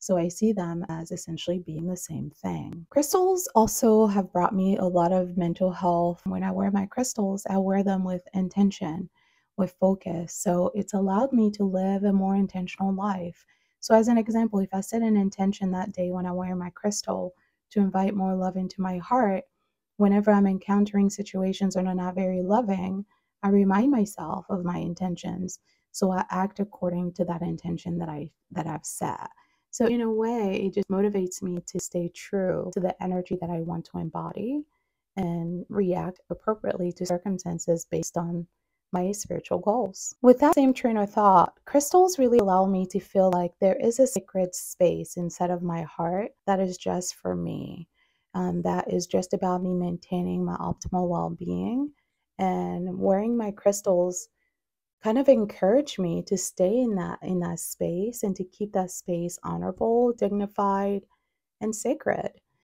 So I see them as essentially being the same thing. Crystals also have brought me a lot of mental health. When I wear my crystals, I wear them with intention, with focus. So it's allowed me to live a more intentional life. So as an example, if I set an intention that day when I wear my crystal to invite more love into my heart, whenever I'm encountering situations that are not very loving, I remind myself of my intentions. So I act according to that intention that I've set. So in a way, it just motivates me to stay true to the energy that I want to embody and react appropriately to circumstances based on my spiritual goals. With that same train of thought, crystals really allow me to feel like there is a sacred space inside of my heart that is just for me. That is just about me maintaining my optimal well-being, and wearing my crystals kind of encourage me to stay in that space and to keep that space honorable, dignified, and sacred.